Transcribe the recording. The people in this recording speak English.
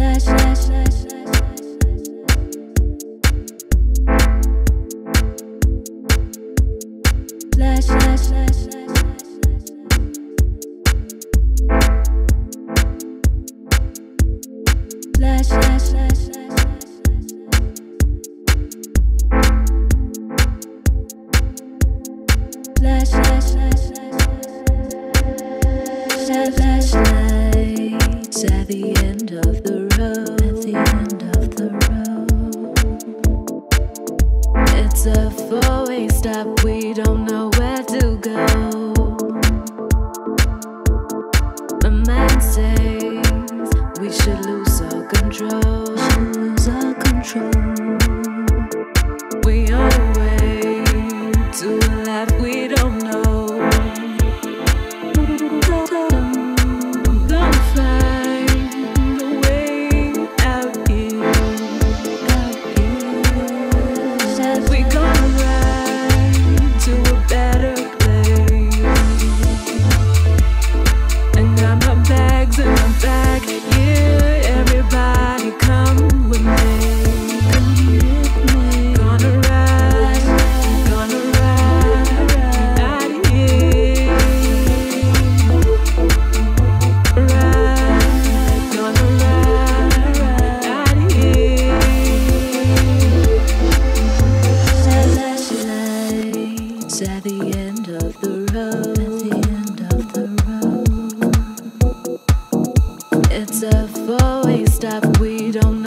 It's a four-way stop, we don't